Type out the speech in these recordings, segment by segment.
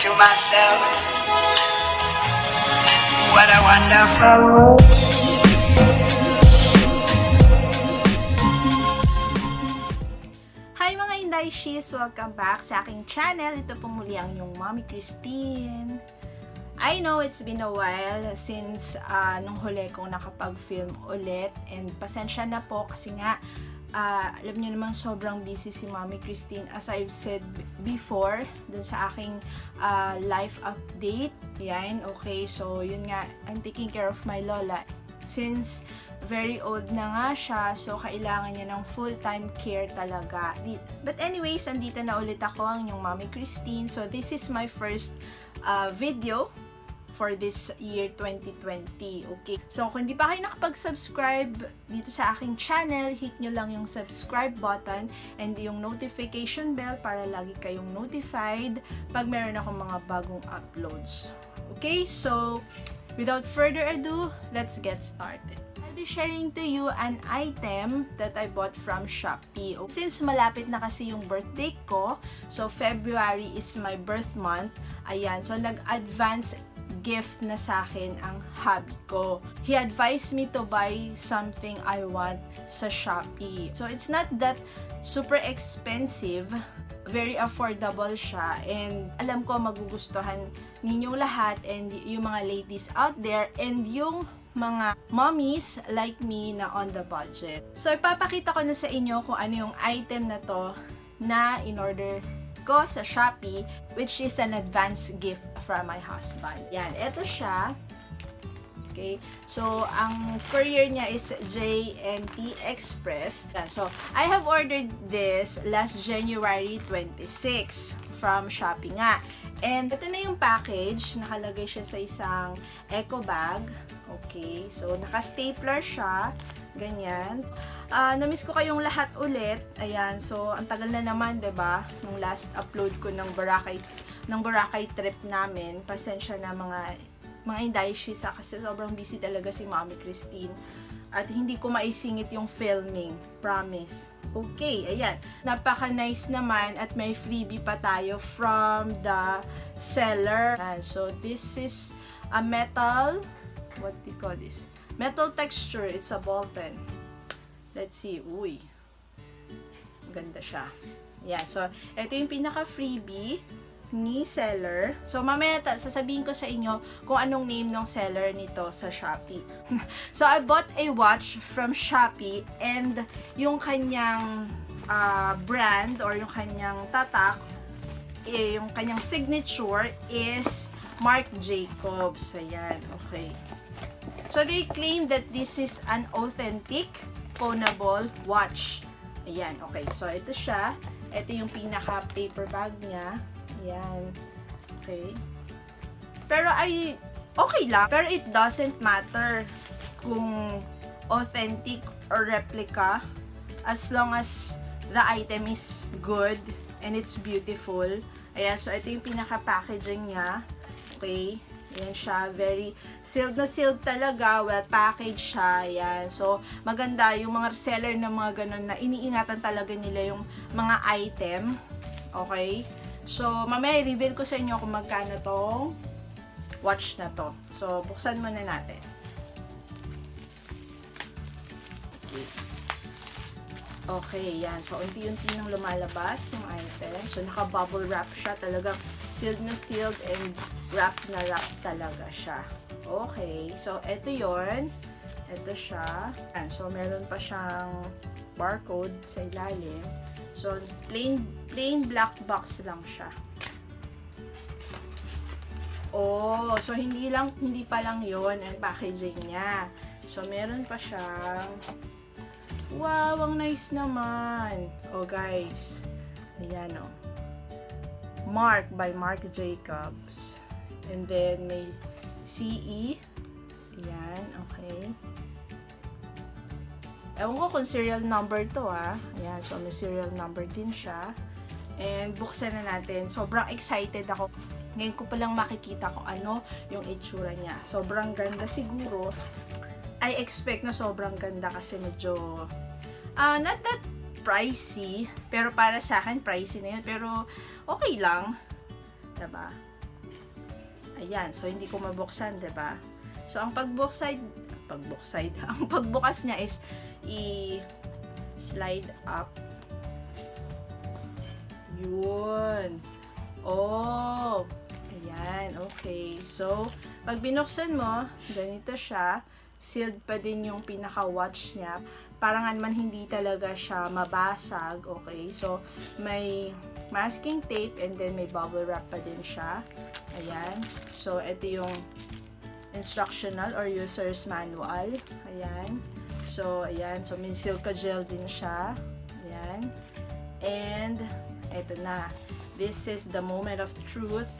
to myself, what a wonderful world. Hi mga Inday Shees! Welcome back sa aking channel. Ito po muli ang yung Mommy Christine. I know it's been a while since nung huli kong nakapag-film ulit, and pasensya na po kasi nga alam niyo naman sobrang busy si Mommy Christine, as I've said before dun sa aking life update. Yan, okay, so yun nga, I'm taking care of my lola. Since very old na nga siya, so kailangan niya ng full-time care talaga. But anyways, andito na ulit ako, ang yung Mommy Christine. So this is my first video for this year 2020, okay? So, kung hindi pa kayo nakapag-subscribe dito sa aking channel, hit nyo lang yung subscribe button and yung notification bell para lagi kayong notified pag meron akong mga bagong uploads. Okay? So, without further ado, let's get started. I'll be sharing to you an item that I bought from Shopee. Since malapit na kasi yung birthday ko, so February is my birth month, ayan, so nag-advance gift na sa akin ang hubby ko. He advised me to buy something I want sa Shopee. So it's not that super expensive, very affordable siya, and alam ko magugustuhan ninyong lahat and yung mga ladies out there and yung mga mommies like me na on the budget. So ipapakita ko na sa inyo kung ano yung item na to na in-order ko sa Shopee, which is an advance gift from my husband. Yan, eto siya. Okay, so ang courier niya is J&T Express. Yan, so I have ordered this last January 26 from Shopee nga. And ito na yung package, nakalagay siya sa isang eco bag. Okay, so naka-stapler siya, ganyan. Namiss ko kayong lahat ulit. Ayan, so ang tagal na naman, 'di ba? Nung last upload ko ng Boracay trip namin. Pasensya na mga Inday Shees kasi sobrang busy talaga si Mommy Christine at hindi ko maisingit yung filming, promise. Okay, ayan. Napaka-nice naman at may freebie pa tayo from the seller. And so this is a metal, what do you call this? Metal texture, it's a ball pen. Let's see. Uy. Ganda siya. Yeah, so ito yung pinaka-freebie ni seller. So, mamaya sasabihin ko sa inyo kung anong name ng seller nito sa Shopee. So, I bought a watch from Shopee and yung kanyang brand or yung kanyang tatak, yung kanyang signature is Marc Jacobs. Ayan, okay. So, they claim that this is an authentic, phonable watch. Ayan, okay. So, ito siya. Ito yung pinaka-paper bag niya. Ayan. Okay. Pero ay, okay lang. Pero it doesn't matter kung authentic or replica as long as the item is good and it's beautiful. Ayan. So, ito yung pinaka-packaging niya. Okay. Ayan siya. Very sealed na sealed talaga. Well, packaged siya. Ayan. So, maganda yung mga reseller na mga ganun na iniingatan talaga nila yung mga item. Okay. So, mamaya i-reveal ko sa inyo kung magkano tong watch na to. So, buksan muna natin. Okay. Okay, yan. So, unti-unti nang lumalabas yung item. So, naka-bubble wrap siya. Talagang sealed na sealed and wrapped na wrapped talaga siya. Okay. So, eto yon. Eto siya. Yan. So, meron pa siyang barcode sa ilalim. So, plain black box lang siya. Oh, so hindi pa lang 'yon ang packaging niya. So, meron pa siyang, wow, ang nice naman. Oh, guys. Ayan, oh. Marc by Marc Jacobs. And then may CE. Ayan, okay. Ewan ko kung serial number to, ah. Ayan, so may serial number din siya. And buksan na natin. Sobrang excited ako. Ngayon ko palang makikita kung ano yung itsura niya. Sobrang ganda siguro. I expect na sobrang ganda kasi medyo not that pricey. Pero para sa akin, pricey na yun. Pero okay lang. Diba? Ayan, so hindi ko mabuksan, diba? So ang pagbukas niya is i-slide up. Yun. Oh, ayan, okay. So pag binuksan mo, ganito siya. Sealed pa din yung pinaka-watch niya. Para nga naman hindi talaga siya mabasag, okay? So, may masking tape and then may bubble wrap pa din siya. Ayan. So, ito yung instructional or user's manual. Ayan. So, ayan. So, may silica gel din siya. Ayan. And, ito na. This is the moment of truth.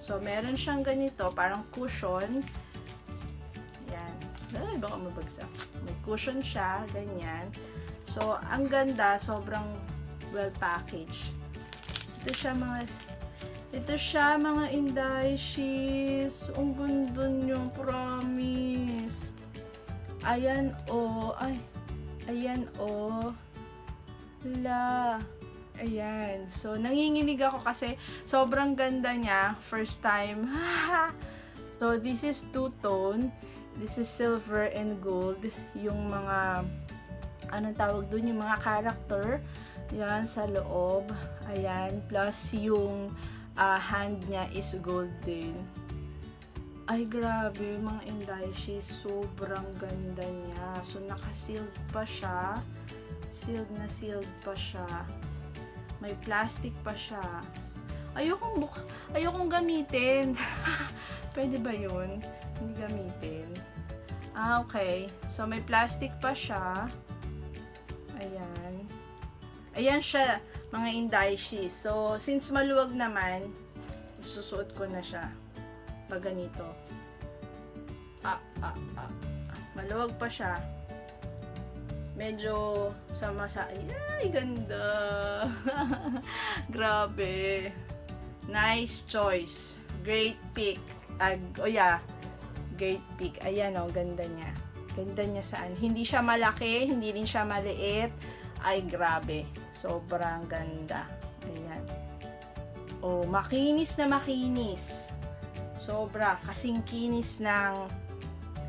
So, meron siyang ganito. Parang cushion. Ay, baka mabagsak. May cushion siya, ganyan. So, ang ganda, sobrang well packaged. Ito siya mga Inday She's. Ang ganda niyo, promise. Ayan, oh. Ay, ayan, oh. La. Ayan. So, nanginginig ako kasi sobrang ganda niya. First time. So, this is two-tone. This is silver and gold. Yung mga, anong tawag dun? Yung mga character. Yan, sa loob. Ayan. Plus, yung hand niya is gold din. Ay, grabe. Mga Inday She's. Sobrang ganda niya. So, naka-sealed pa siya. Sealed na sealed pa siya. May plastic pa siya. Ayokong gamitin. Pwede ba yun? Hindi gamitin. Ah, okay. So, may plastic pa siya. Ayan. Ayan siya, mga Inday She's. So, since maluwag naman, susuot ko na siya. Pag ganito. Maluwag pa siya. Medyo sama-sa... Ay, ganda! Grabe. Nice choice. Great pick. Oh, yeah. Great pick. Ayan, oh, ganda niya. Ganda niya saan. Hindi siya malaki, hindi din siya maliit. Ay, grabe. Sobrang ganda. Ayan. Oh, makinis na makinis. Sobra. Kasing kinis ng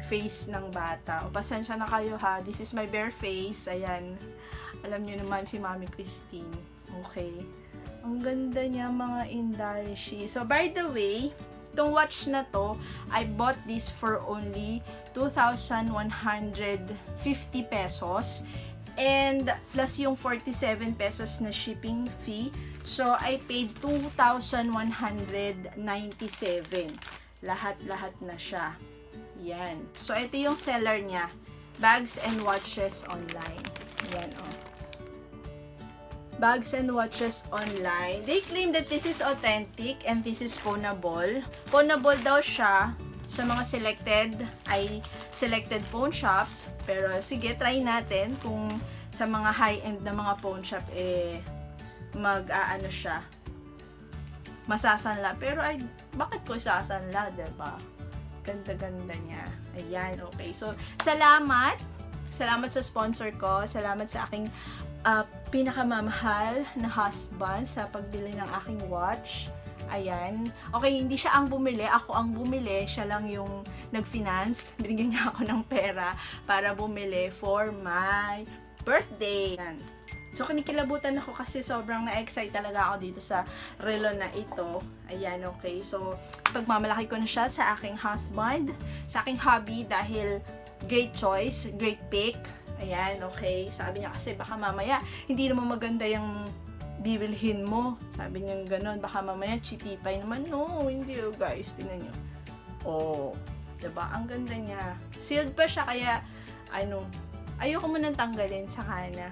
face ng bata. O, pasensya na kayo, ha. This is my bare face. Ayan. Alam niyo naman si Mami Christine. Okay. Ang ganda niya, mga Inday She's. So, by the way, itong watch na to, I bought this for only 2,150 pesos and plus yung 47 pesos na shipping fee. So, I paid 2,197. Lahat-lahat na siya. Yan. So, ito yung seller niya. Bags and Watches Online. Yan, oh. Bags and Watches Online. They claim that this is authentic and this is phonable. Phonable daw siya sa mga selected phone shops. Pero sige, try natin kung sa mga high-end na mga phone shop, eh, mag-aano siya. Masasanla. Pero ay, bakit ko sasanla, diba? Ganda-ganda niya. Ayan, okay. So, salamat. Salamat sa sponsor ko. Salamat sa aking pinakamamahal na husband sa pagbili ng aking watch. Ayan. Okay, hindi siya ang bumili. Ako ang bumili. Siya lang yung nag-finance. Binigyan niya ako ng pera para bumili for my birthday. Ayan. So, kinikilabutan ako kasi sobrang na-excite talaga ako dito sa relo na ito. Ayan, okay. So, pagmamalaki ko na siya sa aking husband, sa aking hobby dahil great choice, great pick. Ayan, okay. Sabi niya kasi baka mamaya, hindi naman maganda yung bibilhin mo. Sabi niya gano'n, baka mamaya chipipay naman. No, hindi oh guys. Tingnan niyo. Oh, diba? Ang ganda niya. Sealed pa siya kaya, ano, ayoko mo nang tanggalin sa kana.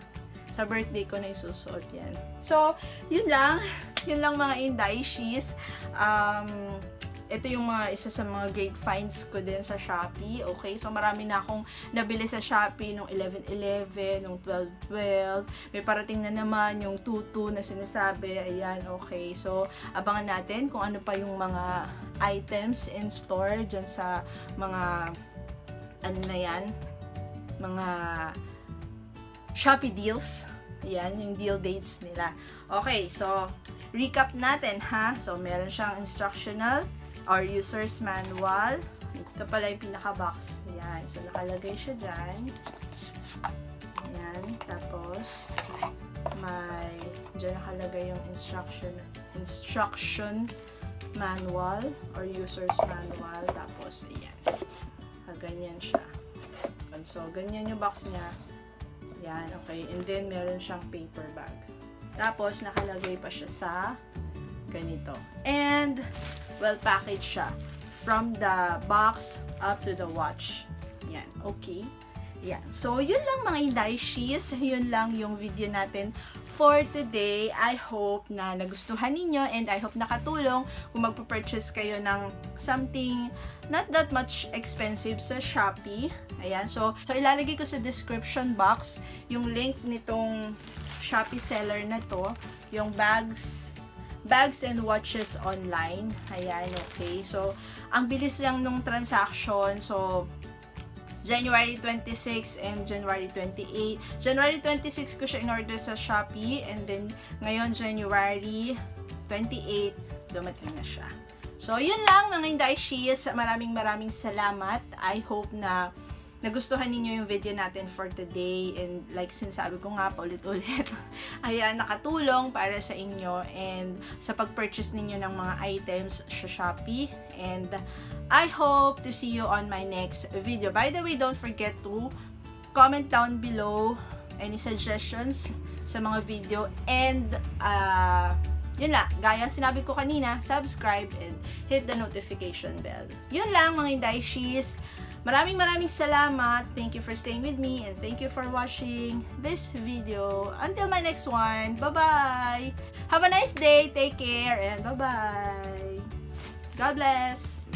Sa birthday ko na isusuot yan. So, yun lang. Yun lang mga Inday She's. Ito yung mga isa sa mga great finds ko din sa Shopee. Okay, so marami na akong nabili sa Shopee nung 11.11, nung 12.12. May parating na naman yung 2.2 na sinasabi. Ayan, okay. So, abangan natin kung ano pa yung mga items in store dyan sa mga, ano na yan, mga Shopee deals. Ayan, yung deal dates nila. Okay, so, recap natin, ha? So, meron siyang instructional. or user's manual. Ito pala yung pinaka-box. Ayan. So, nakalagay siya dyan. Ayan. Tapos, may dyan nakalagay yung instruction manual or user's manual. Tapos, ayan. Ganyan siya. So, ganyan yung box niya. Ayan. Okay. And then, meron siyang paper bag. Tapos, nakalagay pa siya sa ganito. And, well packaged siya. From the box up to the watch. Yan. Okay. Yan. So, yun lang mga Daishies. Yun lang yung video natin for today. I hope na nagustuhan ninyo and I hope nakatulong kung magpa-purchase kayo ng something not that much expensive sa Shopee. Ayan. So ilalagay ko sa description box yung link nitong Shopee seller na to. Yung Bags and Watches Online. Ayan, okay. So, ang bilis lang nung transaction. So, January 26 and January 28. January 26 ko siya in-order sa Shopee. And then, ngayon, January 28, dumating na siya. So, yun lang mga Daishies. Maraming salamat. I hope na nagustuhan niyo yung video natin for today and like sinasabi ko nga pa ulit-ulit ayan, nakatulong para sa inyo and sa pag-purchase ninyo ng mga items sa Shopee and I hope to see you on my next video. By the way, don't forget to comment down below any suggestions sa mga video and yun lang, gaya sinabi ko kanina, subscribe and hit the notification bell. Yun lang mga Daishies. Maraming salamat. Thank you for staying with me and thank you for watching this video. Until my next one, bye-bye. Have a nice day. Take care and bye-bye. God bless.